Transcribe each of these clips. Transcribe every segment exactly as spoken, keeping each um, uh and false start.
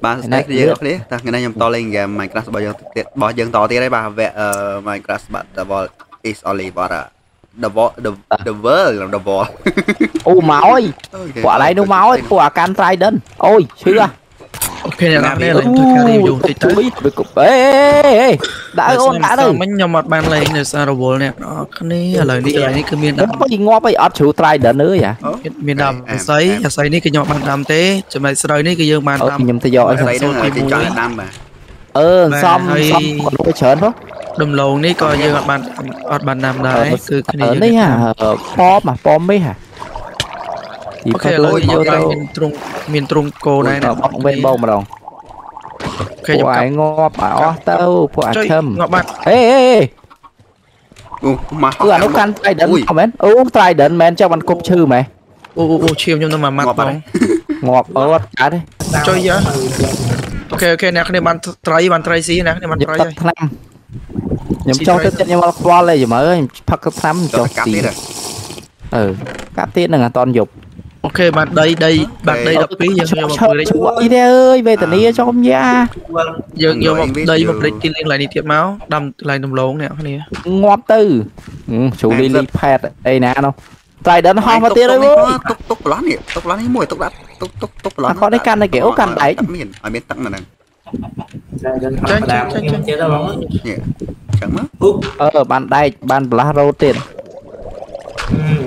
Bà này dễ đấy, ta ngày nay nhầm to lên game Minecraft bao giờ bao giờ to thế đấy bà về Minecraft but the world is only but the the the world là the world. Ô máu ơi, quả này nó máu ấy, quả can trai đơn. Ôi, chứ à. Ok này làm đây là tôi carry vô tí tới. Ê ê ê, đã ôn đã rồi. Mình nhầm mặt ban lên là sao world nè. Đó, cái này lời này lời này cứ miên đam. Có gì ngọp ấy ở chữ trai đơn nữa vậy? Miên đam sấy, sấy này cứ nhọt ban đam thế, cho mày sấy này cứ dương ban đam. Nhầm tự do anh sấy đó thì cho đam mà. Ờ, xong xong còn có chớn đó. Đầm lầu này coi như bạn bạn bạn làm đấy cứ cái này. Ở đấy hả? Pom mà pom mấy hả? Thì có thể lôi vô đâu trung miền trung cô này là bọc bên bông mà đồng. Của ai ngó bảo tao của ai thơm. Ê ê ê. Mà. Cứ ăn ốc ăn trai đấn comment. Ú trai đấn men cho bạn cục chư mày. Ô ô ô chiêu nhưng mà mặt bóng. Ngọt ớt cá đấy. Chơi vậy. Ok ok nè cái này bạn trai bạn trai gì nè cái này bạn trai đây. Nhầm cho tới tiết nhưng mà qua lại dùm ơi, phát cấp xăm cho tí. Ừ, cá tiết là toàn dục. Ok, bạn đây, đây, bạn đây đọc phí dân vô một lịch. Đi ơi, về tận đi cho không ra. Dân vô một đây một lịch, liên lại đi tiếp máu, đâm lại đồng lộn nè. Ngọt tư. Chú đi đi phạt, đây nè đâu. Tại đến hoa mà tiết đấy vô. Túc túc lón kìa, túc lón ấy mùi túc đắt. Túc túc túc lón. Có đấy căn này kiểu căn đáy. Ở bên tặng là nè. Chân chân chân chân chẳng mất. Ờ bàn đai bàn blaro tiền.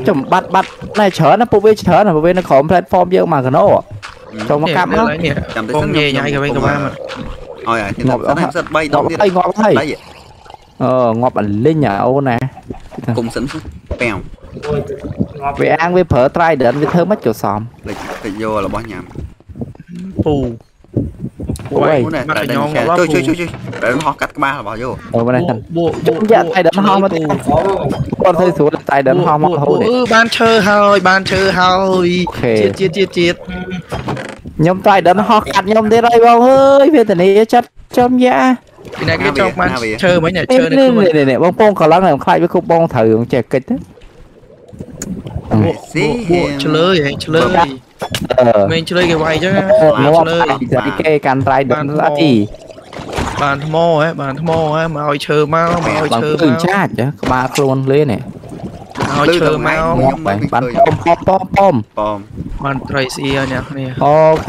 Chồng bắt bắt này chở nó pô về chở nó pô về nó khó platform dơ mà cái nó. Chồng nó cắm nó. Không nhẹ nhảy cái bên cái ba mà. Rồi à, ngọt nó rất bay đó. Ê ngọt thầy. Ờ ngọt bản lên nhà ô nè. Cùng sẵn bèo. Về ăn với phở trai đến với thơm mất kiểu xóm. Thì vô là bó nhầm. Pù. Ôi, cái này chơi chơi chơi chơi. Để nó ho cắt cái ba là bỏ vô. Ở bên này thằng. Chúng ta tay đấm ho mà. Con thấy xuống là tay đấm ho mà thôi. Ừ, ban chơi hơi, ban chơi hơi. Chết chết chết chết. Nhóm tay đấm ho cắt nhóm thế này bao ơi, về tận này chất chấm da. Cái này cái trong ban chơi mấy nhà chơi này không. Này này bông bông còn lắm này, không phải với khúc bông thử không chè kịch đấy. Xí, chơi lơi vậy, chơi lơi. Mình chơi cái quay chứ nó giờ đi kê can trai đến là gì bàn thô mô ấy bàn thô mô ấy mà oi chơ máu mà oi chơ máu chát chứ ba clone lên này oi chơ máu bạn bạn pom pom pom pom bạn trai xì ở nhà này ok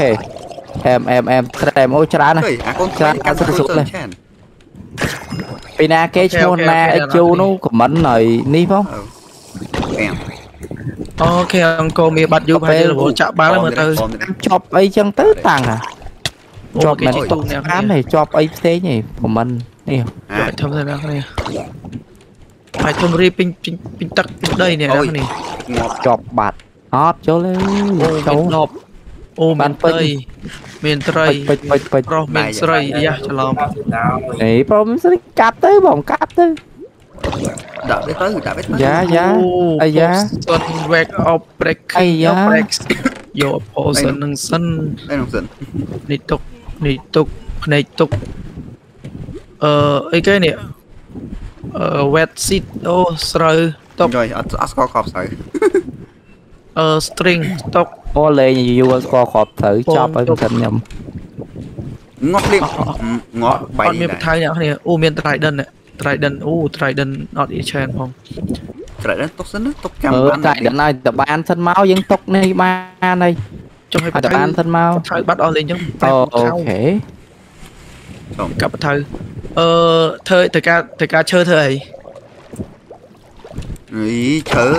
em em em em ôi chả này chả ăn sụt sụt này pina cái chôn na chu nó comment này ní không ok cô mẹ bắt vô phải là bộ chạm ba là một từ chọc ấy chân tứ tàng à chọc này tụ ám này chọc ấy thế nhỉ của mình nè thằng này đang này phải thằng ri pin pin pin tắc đây nè đang này chọc bạt hót chỗ lên chọc ô miền tây miền tây pro miền tây đi à chào này pro miền tây cắt tới bỏng cắt tới đã biết tới đã biết tới giá giá ai giá sơn vẹt ao break ai giá vô hồ sơn nâng sơn nịt tục nịt tục nịt tục ờ ấy cái này ờ vẹt xịt ô sợi tóc rồi asco cọp sợi ờ string tóc ô lê như vô asco cọp thử cho phải thân nhầm ngót đi ngót bảy miền Thái nào này u miền Thái đơn này Trident, oh Trident, not each hand không. Trident tóc sân tóc cam ban. Trident này tập ban thân máu dân tóc này ba này. Trong hai tập ban thân máu. Thôi bắt on lên chứ. Ok. Cặp thơ. Ờ thơ thời ca thời ca chơi thời. Ý chớ.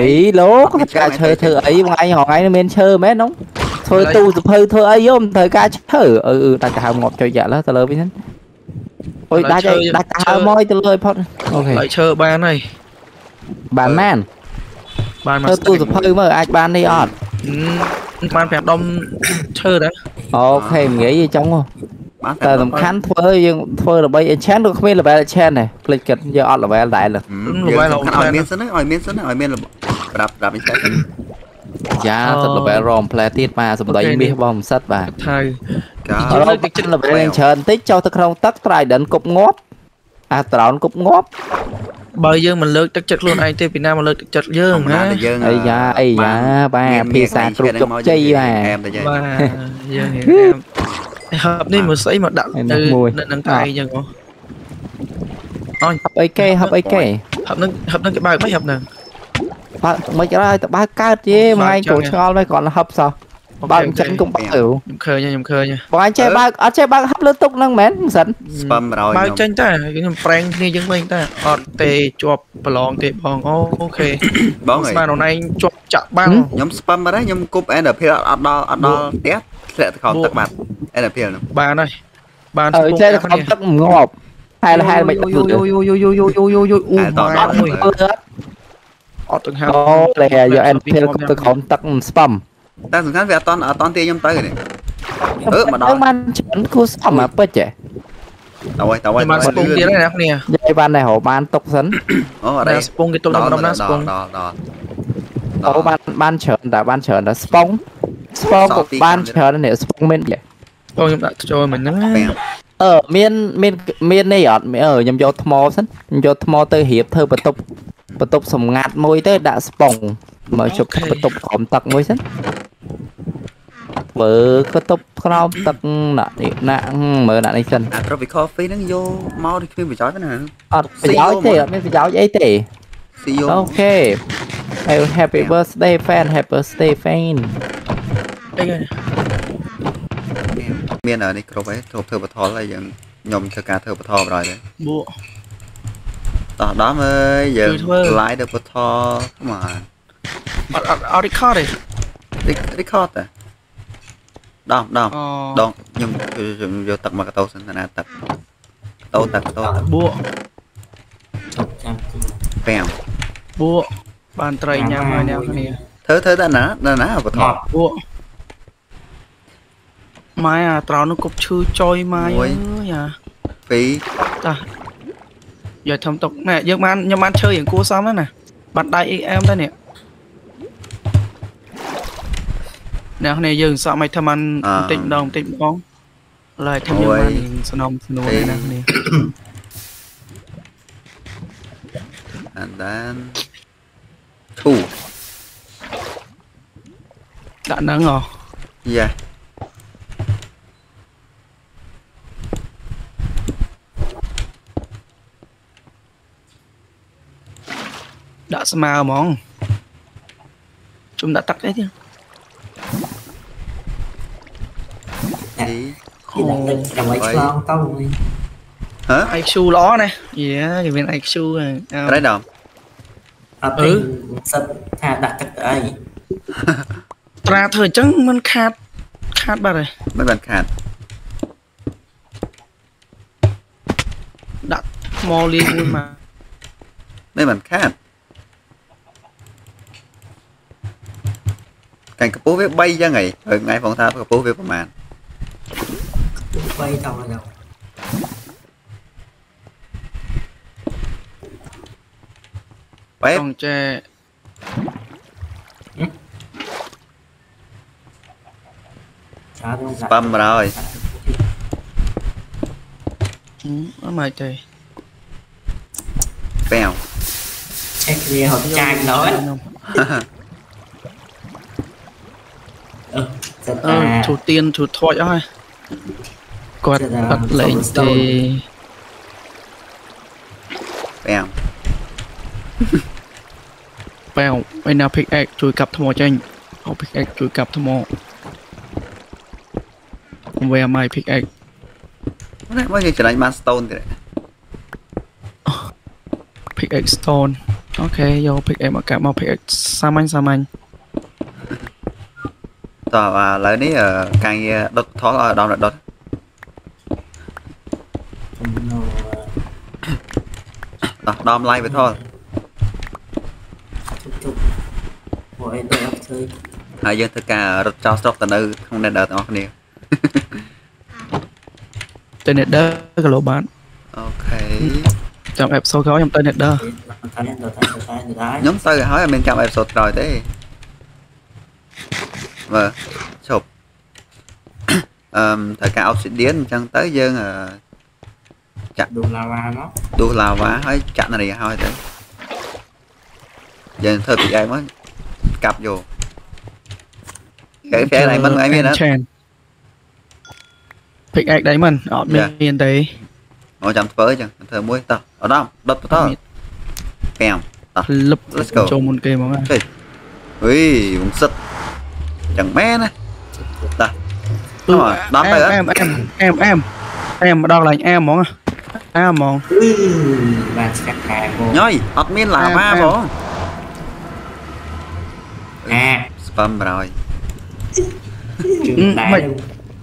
Ý lố có ca chơi thơ ấy mà anh họ ấy nên chơi mẹ nóng. Thôi tu tập hơi thơ ấy ôm thời ca thử. Ừ ta cả ngọt chơi dạ đó ta lơ với nhá. Ôi đã chơi đã cả môi từ lời phật. Ok. Lại chơi ban này. Ban man. Ban mà. Tôi chụp hơi mà ai ban đi ọt. Ban phẹt đông chơi đấy. Ok mình nghĩ gì trong không? Tờ tầm khán thôi nhưng thôi là bây chén được không biết là bây chén này. Click kịch giờ ọt là bây lại là. Bây là ỏi miên sân đấy ỏi miên sân đấy ỏi miên là đạp đạp miên sân. Dạ thật là bây ròm platit mà sầm đấy biết bom sắt và. Ở đâu cái chân là phải lên chờ tích cho tôi không tắt trai đến cục ngóp à tao cũng ngóp Bởi dương mình lượt chắc chật luôn, ai tới Việt Nam mà lượt chắc chật dương hả? Ây da, ây da, ba pizza trục chục chi mà. Ba dương hiện em. Hợp này một sấy mà đặt từ nâng tay nha con. Hợp AK, hợp AK. Hợp nâng, hợp nâng cái bài mấy hợp nè. Mấy cái đó tao bác cát chứ, mà anh cổ cho nó còn là hợp sao? Bao nhiêu chân cũng bắt hiểu. Nhầm khơi nha, nhầm khơi nha. Bọn anh chơi bác, anh chơi bác hấp lướt tục năng mến, sẵn. Spam rồi. Bao chân ta, cái nhầm prank như dân mình ta. Ốt tê, chọc, bà lòn tê bòn, ok. Bóng rồi. Spam rồi này, chọc chạm băng. Nhầm spam rồi đấy, nhầm cúp en pê át đo, át đo, tét. Sẽ không tắc mặt, en pê nè. Bàn này. Bàn ở trên là không tắc ngọt. Hai là hai là mạch bắt được. Ui, ui, ui, ui, ui, ui, ui, ui, ui, ui, ui, ta sẵn sàng về toàn ở toàn tia nhâm tới rồi này. Ừ mà đó. Ban chấn cú sắm mà bớt trẻ. Tao ơi tao ơi. Mà spung tia này không nè. Đây ban này hổ ban tốc sấn. Ở đây spung cái tốc độ nó spung. Đó đó. Đó ban ban chấn đã ban chấn đã spung. Spung của ban chấn này spung men vậy. Tôi nhâm đã cho mình nó. Ở miền miền miền này ở ở nhâm vô thmo sấn, nhâm vô thmo tới hiệp thơ bật tục. Bật tục sầm ngạt môi tới đã spung mà chụp bật tục khom tặc môi sấn. Bữa có tốc không tật nặng nặng mở nặng này chân. À rồi bị coffee nó vô mau đi khi bị chói cái này. À bị chói thì mới bị chói vậy thì. Ok. Happy birthday fan, happy birthday fan. Miền ở đây có phải thuộc thừa bờ thò là dạng nhom cho cá thừa bờ thò rồi đấy. Bố. Đó đó mới giờ lái được bờ thò mà. Ở ở record đi. Record à? Đó, đó, đó, nhưng vô tập mà cái tàu xin là tập tàu tập tàu tập búa bèo búa bàn trời nhà mà nhà này thế thế đã nã đã nã ở bờ thọ búa mai à tàu nó cục chư trôi mai à phí ta giờ thầm tục nè giờ man nhưng man chơi những cua xong đó nè bạn đại em đây nè. Nè hôm nay dừng sao mày thầm ăn tịnh đồng tịnh bóng lại thầm dừng ăn sân ông sân này nè nè and then thu đã nắng rồi yeah đã smile món chúng đã tắt đấy chứ. Hả? Ai xu ló này. Dạ, cái bên ai xu này. Đấy đồm. Ừ. Thà đặt cái ấy. Tra thời trắng mình khát khát ba rồi. Mấy bạn khát. Đặt mò liên luôn mà. Mấy bạn khát. Cảnh cặp bố với bay ra ngày. Ừ, ngay phòng tha cặp bố với bà màn. Bay tàu là đâu? Bay con tre. Spam rồi. Ừ, nó mày trời. Bèo. Check hộp trang đó. Ừ, chủ tiên chủ thoại thôi. Quạt bắt lấy thì bèo bèo bây nào pickaxe chui cặp thô mò tranh học pickaxe chui cặp thô mò không về mai pickaxe này bao nhiêu trở lại man stone thì đấy pickaxe stone ok vô pickaxe mà cả mau pickaxe sa manh sa manh tao à lấy đấy ở cây đốt thó ở đâu là đốt đom lại vậy thôi. Mọi người học chơi. Hai giờ tất cả rất cho sốc tận ư không nên đỡ tao không nhiều. Tên net đỡ cái lỗ bán. Ok. Trong episode có trong tên net đỡ. Nhóm tôi hỏi mình trong episode rồi thế. Vâng, chụp. Ờm thời cả Obsidian chẳng tới dương à chặt đu lava nó đu lava ấy chặt này thôi thế giờ thôi tụi ai mới cặp vô cái phe này mình ai biết đó pick egg đấy mình ở miền tây ngồi chậm phơi chẳng thời muối tao ở đâu đập tao bèm lấp let's go cho môn game mà ui cũng sứt chẳng mẹ này ta rồi đấm đây em em em em em đo là em món em món nhoi admin là ma món nè spam rồi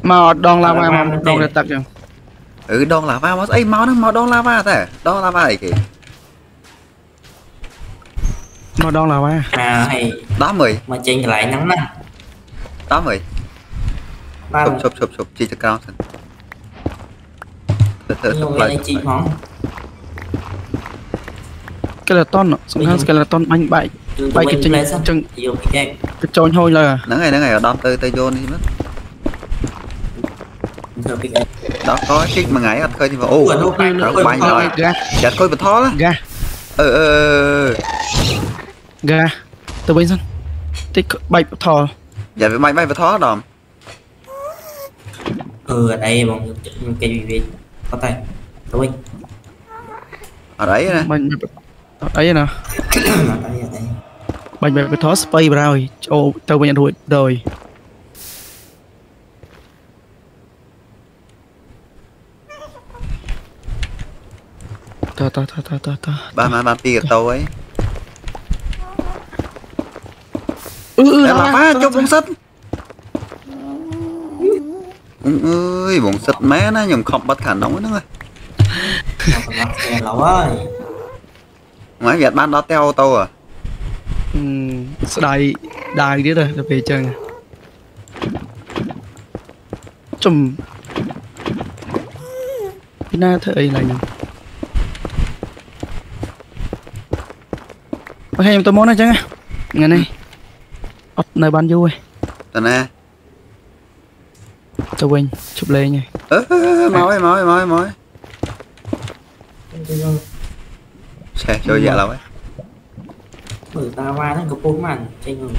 mà đòn lava mà đòn là tặc rồi ừ đòn lava mà ấy máu nó màu đòn lava thế đòn lava ấy kì màu đòn lava à hay đó mười mà chênh lại nắng nè đó mười ba chụp chụp chụp chỉ cho cao thôi thật thật lại chỉ món skeleton nó xung quanh skeleton bánh bậy bậy cái chênh chênh cái chôn hôi là nắng này nắng này đòn tới tới vô đi mất đó có chiếc mà ngày khơi thì vào ô bay rồi chặt coi bật thó ra ờ ờ ra từ bên sân tích bay bật thò dạ với bay bay bật thó đòn ừ ở đây bọn cái gì có tay tụi mình ở đấy nè mình ở đấy nè bay bay bật thó space rồi ô tao mình nhận rồi rồi ta ta ta ta ta ta ba má ba pi tàu ấy ừ là má cho bông sắt ơi bông sắt má nó nhầm không bắt khả nóng nữa rồi máy việt ban đó teo tàu à ừ đài đài đấy rồi về chừng chùm cái na thời này ok em tôi muốn nói chứ ngày nay ấp nơi ban vui tao nè tao quên chụp lên nha mỏi mỏi mỏi mỏi xe chơi dạ lắm ấy mở ta qua nó có bốn màn trên người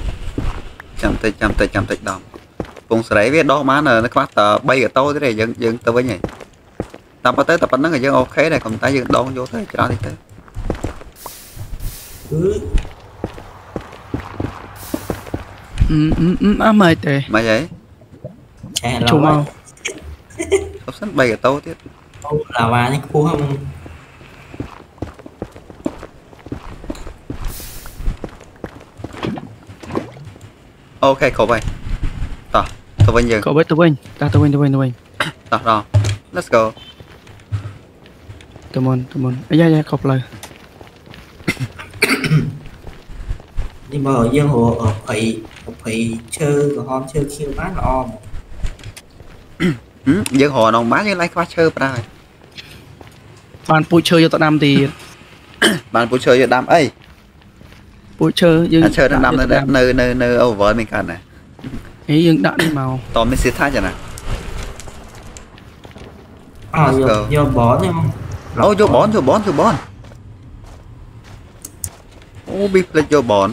chậm tay chậm tay chậm tay đòn vùng sấy biết đó má nè nó quát tờ bay ở tôi thế này dừng dừng tôi với nhỉ tao có tới tập bắn nó người dân ok này còn tay dừng đòn vô thế đó thì tới ừ ừ ừ ừ á mày tệ mày vậy chùm màu sắp sắp bay ở tâu tiếp là bà những khu không ok cậu bay tỏ tụi bên dừng cậu biết tụi bên ta tụi bên tụi bên tụi bên tỏ đó let's go tụi môn tụi môn ấy da da cọc lời nhưng mà ở dân hồ ở phải phải chơi của họ chơi siêu mát là om dân hồ nó mát như lấy qua chơi ra bạn vui chơi cho tao năm thì bạn vui chơi cho đam ấy vui chơi dân chơi tao năm nơi nơi nơi nơi over mình cần này ấy dân đạn đi màu to mới xịt tha chả nè à giờ giờ bón em ô vô bón vô bón vô bón ô biết là vô bón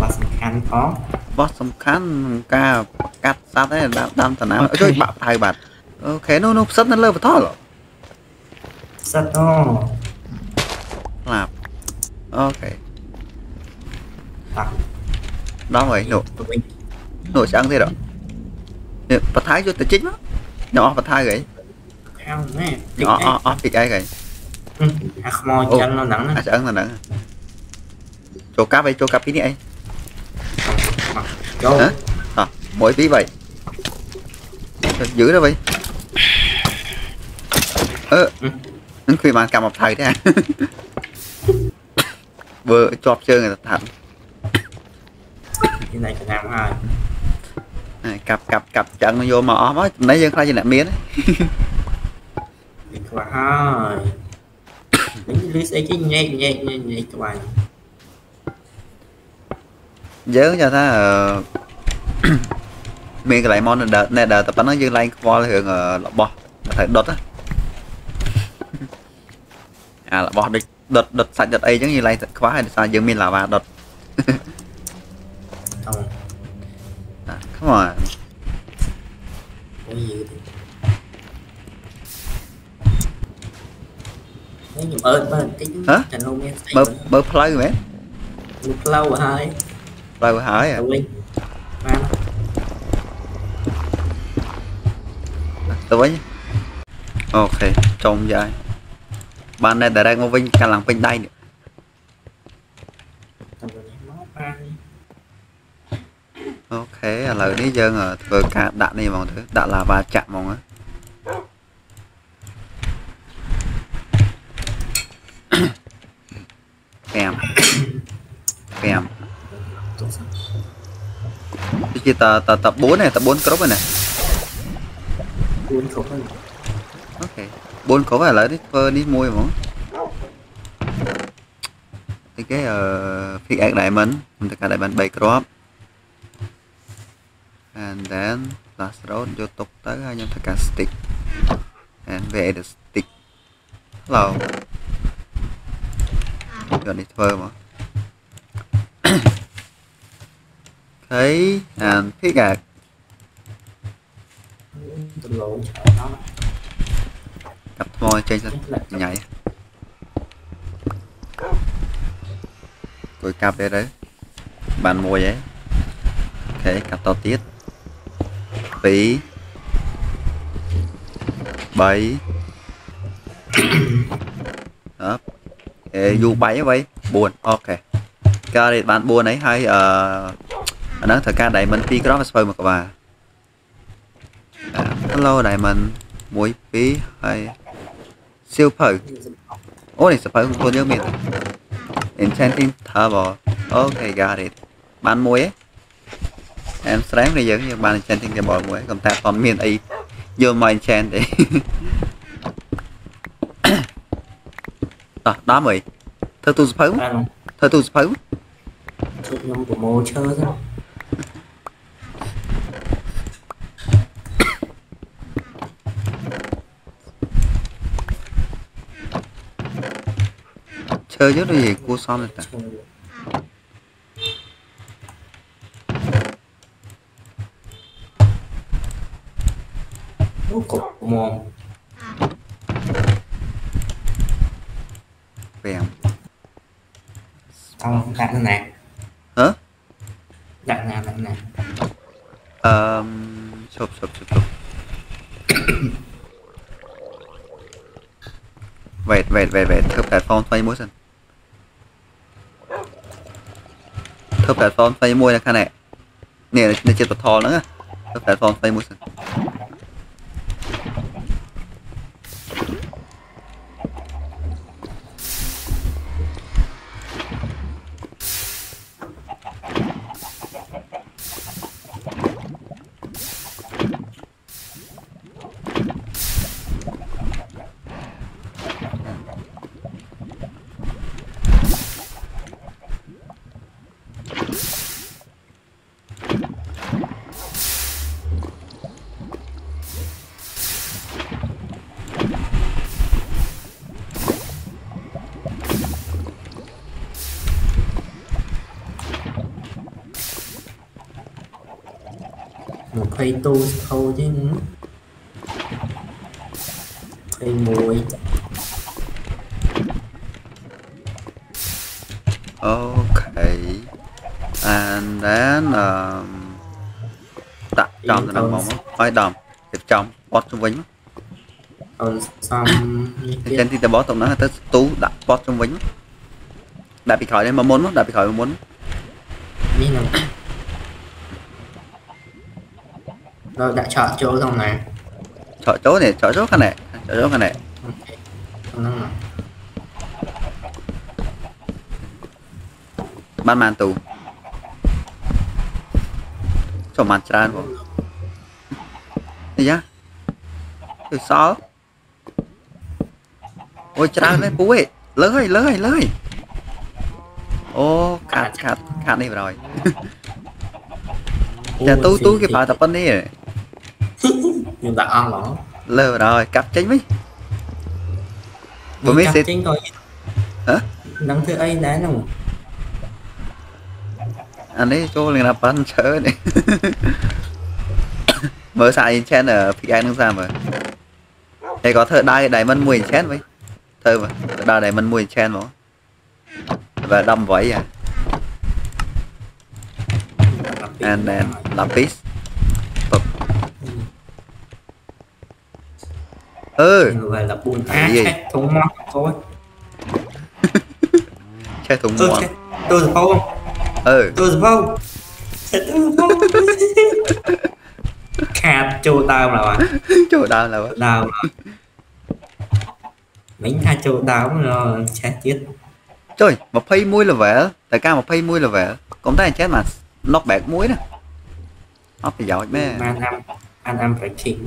bát sâm khăn có bát sâm khăn ca cắt sát đấy đam đam tần áo chơi bạc thay bạc ok nó nó sắt nó lơ vào thọ rồi sắt nó làm ok đó rồi nổ nổ sáng thế rồi bạc thái cho tới chính đó nhỏ bạc thái vậy nhỏ ó ó bị cái vậy à mồi chân nó nặng à chân nó nặng chỗ cá vậy chỗ cá pí này hả à mỗi tí vậy giữ đó vậy ơ những khi mà cầm một thầy đấy vừa chọc chơi người ta thẳng cái này cái nào hai này cặp cặp cặp chân nó vô mà ó mới nãy giờ khai gì lại miếng quá ha những lưới ấy cái nhẹ nhẹ nhẹ nhẹ các bạn nhớ cho ta mình cái lại món đợt này đợt tập nó dư lại qua hưởng ở lọ bò phải đột á à lọ bò địch đột đột sạch đợt ấy giống như lại quá hay sao dương mình là bà đột không à không rồi cái gì bơ bơ cái hả bơ bơ play mẹ lâu hai lâu hai à tới ok trông dài ban này để đây ngô vinh cả làng bên đây nữa ok lời đi giờ ở vừa cả đạn đi vào thứ đạn là ba chạm mong á kèm kèm chỉ ta ta tập bốn này tập bốn crop này bốn cốc ok bốn cốc là lấy phơi đi môi mà thì cái ờ uh, pick đại mình mình tất cả đại mình bảy crop and then last round vô tục tới hai nhân tất cả stick and về the stick hello gần đi phơi mà thấy and pick gạch cặp môi trên sân nhảy rồi cặp đây đấy bàn môi vậy thế cặp to tiết tí bảy đó dù bảy vậy buồn ok ca để bạn buồn ấy hay ở uh, nó thời ca đẩy mình đi cross mà các bạn hello đại mình muối phí hay siêu phở ôi này sẽ phải không nhớ mình enchanting table ok got it bán muối em sáng này giống như bạn enchanting table muối cầm ta còn miền ấy vô mà enchant đấy đó mày thơ tu phở thơ tu phở chơi rất là gì cua son này ta bèn xong đặt này hả đặt nào đặt nào ờ chụp chụp chụp vậy vậy vậy vậy thưa platform phải mua sẵn thấp platform phong tay môi là khá này nè nó chết bật thò nữa thấp platform phong tay môi sân phải tu thôi chứ phải mùi ok and then đặt trong là mong phải đầm đẹp trong bot trong vĩnh trên thì ta bó tổng nó tới tú đặt bot trong vĩnh đã bị khỏi đây mà muốn đã bị khỏi mà muốn rồi đã chọn chỗ xong này chọn chỗ này chọn chỗ cái này chọn chỗ cái này ban màn tù cho màn tràn vào gì á từ sáu ôi tràn lên bú ấy lớn ơi lớn ơi lớn ơi ô cạn cạn cạn đi rồi Chà tú tú cái bà tập bên đi. Nhưng ta ăn lắm. Lơ rồi, cặp chính mấy. Bố mấy xịt. Hả? Nắng thứ ấy đá nè. Anh ấy cô liền là bắn chớ này. Mới xài chen ở phía anh ra mà. Đây có thợ đai đài mân mùi chen mấy. Thơ mà, thợ đai đài mân mùi chen mà. Và đâm vẫy à. And then lapis. Bập. Ừ. Người là buồn à, chết thùng mọc thôi. Chết thùng mọc. Tôi giật phâu không? Ừ. Tôi giật phâu. Khát chô tao là bạn. Chô tao là bạn. Tao. Bánh tha chô tao là chết chết. Trời, một phay muối là vẻ. Tại ca một phay muối là vẻ. Cũng thấy chết mà. Lóc bẹt muối nè. Nó phải giỏi mê. Anh ăn, anh ăn phải chỉnh.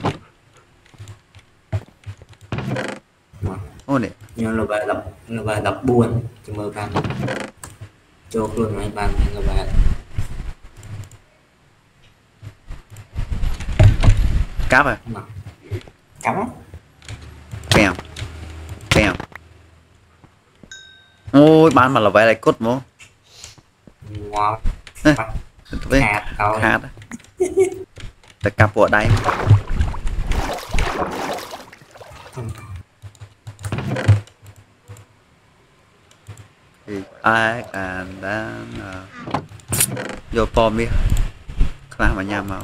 Ô nè, nhưng là bài đọc là bài đọc buồn thì mơ ban cho luôn mấy ban là bài. Cáp à? Cáp. Bèo. Bèo. Ôi ban mà là bài lại cốt mô. Wow. Hạt đâu. Hạt. Tất cả của đây. I and then vô pom đi. Khá mà nham vào.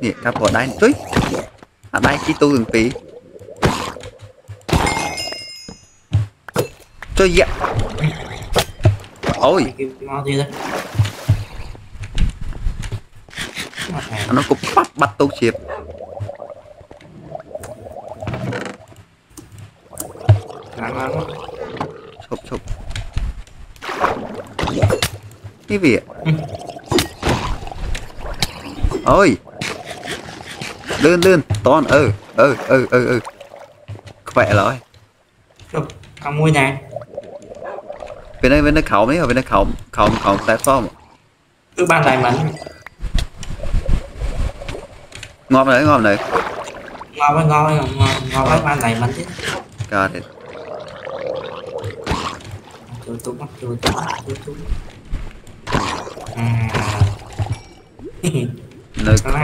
Nè, cặp của đây. Túi. Ở đây chi tu từng tí. Tôi dạ. Ôi. Nó cũng bắt bắt tu chịp. Sụp sụp. Cái việc. Ôi. Lươn lươn toàn ừ ừ ừ ừ ừ. Khỏe rồi. Không mua nè. Bên đây bên đây khẩu mấy rồi bên đây khẩu khẩu khẩu platform. Cứ ban này mình. Ngon đấy ngon đấy. Ngon đấy ngon đấy ngon ngon đấy ban này mình chứ. Trời ơi. Tôi tôi bắt tôi tôi tôi tôi. À. Nơi ban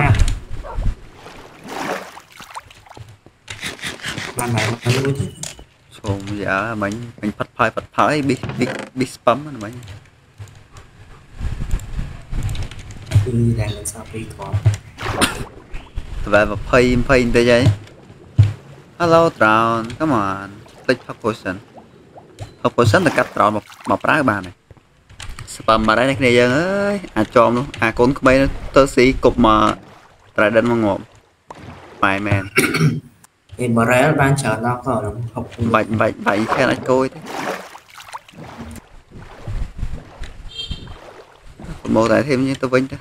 này mình luôn chứ. Xong dạ mình mình phát phai phát phai bị bị bị spam anh mấy. Đi đang lên sao bị con. Vậy mà pay pay thế vậy. Hello Tron, come on. Click Pop Potion. Pop Potion là cắt Tron một một trái ba này. Spam mà đấy này kia dân ơi, à chom luôn, à con cái mấy tơ xí cục mà trái đen mà ngộm. Bye man. Em bỏ ra ban chờ nó có đồng học bệnh bệnh bệnh xe lại côi thế. Mô tả thêm như tôi vinh đó.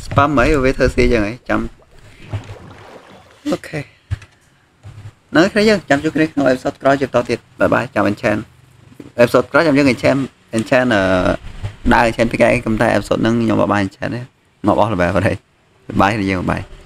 Spam mấy với thơ xe chẳng ấy chăm. Ok. Nói cái đấy chứ, chăm chút cái đấy. Em subscribe cho tôi tiệt. Bye bye, chào anh Chan. Em subscribe chăm chút anh Chan. Anh Chan ở đa anh Chan phía cái cầm tay em subscribe nâng nhóm bà ba anh Chan đấy. Nó bỏ là bà vào đây. Bye, đi dừng, bye.